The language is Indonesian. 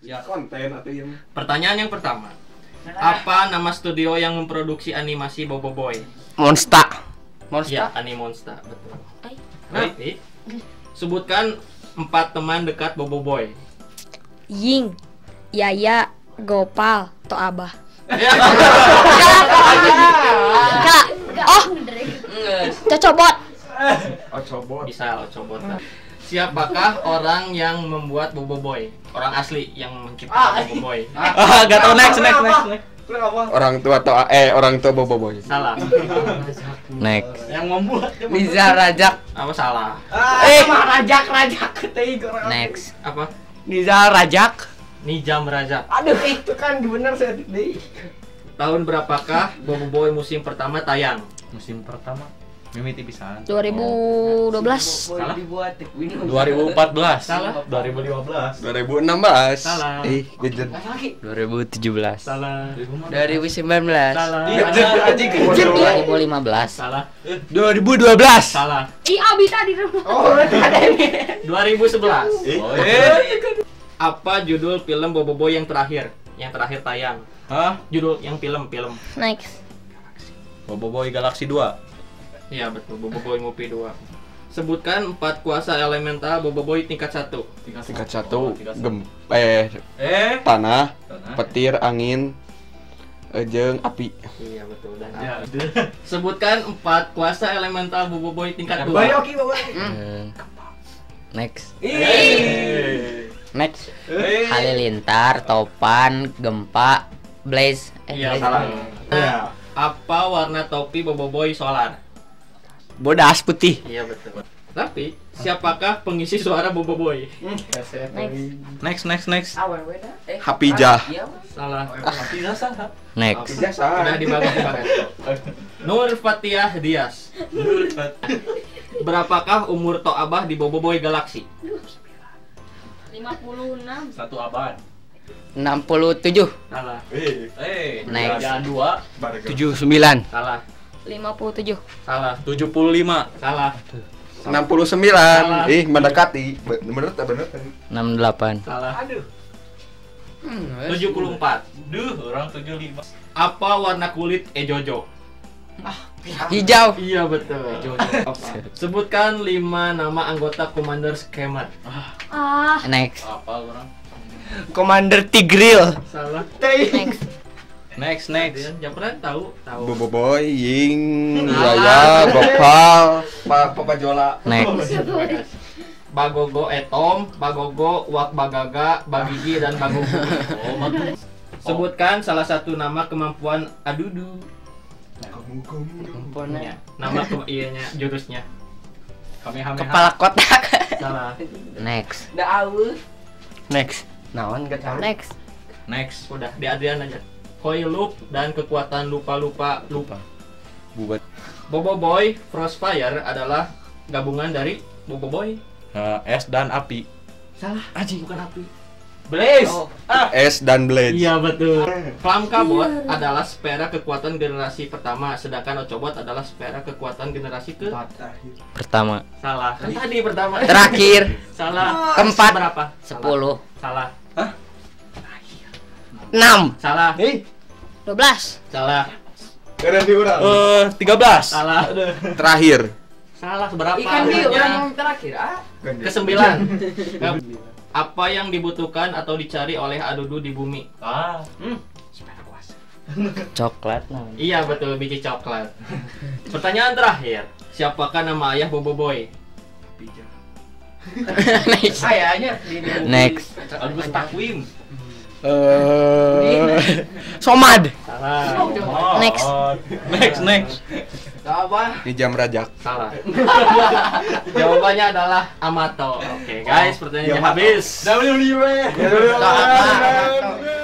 Siap. Konten atau yang... Pertanyaan yang pertama. Apa nama studio yang memproduksi animasi Boboiboy? Monsta. Monsta. Ya, Animonsta, betul. Baik. Sebutkan 4 teman dekat Boboiboy. Ying, Yaya, Gopal, Tok Abah. Enggak. Oh. Cocobot. Ochobot. Bisa Ochobot. Siapakah orang yang membuat Boboiboy? Orang asli yang menciptakan Boboiboy. Enggak tahu, next. Orang tua Boboiboy. Salah. Next. Yang membuat Nizam Razak. Apa salah? Razak next. Apa? Nizam Razak. Nizam Razak. Aduh, itu kan benar saya tadi. Tahun berapakah Boboiboy musim pertama tayang? Musim pertama Mimi tipisan. 2012. Salah. 2014. Salah. 2015. 2016. Salah. 2017. Salah. 2019. Salah. 2015. Salah. 2012. Salah. Abis tadi. Oh, ada ini. 2011. Apa judul film Boboiboy yang terakhir tayang? Hah? Judul yang film. Next. Boboiboy Galaxy 2. Iya betul, Boboiboy Movie Dua. Sebutkan 4 kuasa elemental Boboiboy tingkat 1. Tingkat 1. Tanah, petir, angin, jeung api. Iya betul. Dan sebutkan 4 kuasa elemental Boboiboy tingkat 2. Bayoki Boboiboy. Next. Next. Halilintar, topan, gempa, blaze. Iya salah. Apa warna topi Boboiboy solar? Bodas putih. Iya betul. Tapi siapakah pengisi suara Boboiboy? Next. Hapijah. Salah. Next. Sudah dibagi. Nur Fatiah Dias. Berapakah umur Tok Abah di Boboiboy Galaxy? 56. 1 abad. 67. Salah. Next. 79. Salah. 57. Salah. 75. Salah. 69. Salah. Mendekati. Bener. 68. Salah. Aduh. 74. Duh, orang 75. Apa warna kulit Ejojo? Hijau. Iya betul. Ejojo. Sebutkan 5 nama anggota Commander Scammer. Next. Apa orang? Commander Tigril. Salah. Next. Yang pernah tahu. Boboiboy, Ying, Yaya, Gopal, Papa Jola. Next. Bagogo Etom, Bagogo Wak Bagaga, Bagigi dan Bagogo. Sebutkan salah satu nama kemampuan Adudu. Kemampuannya. Nama kemampuannya, jurusnya. Kamehameha. Kepala kotak. Salah. Next. Daawu. Next. Naon gak tahu. Next. Udah, di Adrian aja. Koi loop dan kekuatan lupa. Buat Boboiboy Frostfire adalah gabungan dari Boboiboy es dan api. Salah. Aji bukan api. Blaze. Es dan Blaze. Iya betul. Flamkabot adalah sfera kekuatan generasi pertama, sedangkan Ochobot adalah sfera kekuatan generasi pertama. Salah. Tadi pertama. Terakhir. Salah. Keempat. Berapa? 10. Salah. Hah? 6. Salah. 12. Salah. Keren diurang. 13. Salah. Terakhir. Salah berapa? Ikan diurang yang terakhir. Ke-9. Apa yang dibutuhkan atau dicari oleh Adudu di bumi? Sepeda kuasa. Coklat. Iya betul, biji coklat. Pertanyaan terakhir. Siapakah nama ayah Boboiboy? Ayahnya. Next. Agus Takwim. Somad. Salah. Next. Apa? Nizam Razak. Salah. Jawabannya adalah Amato. Oke guys, pertanyaan habis.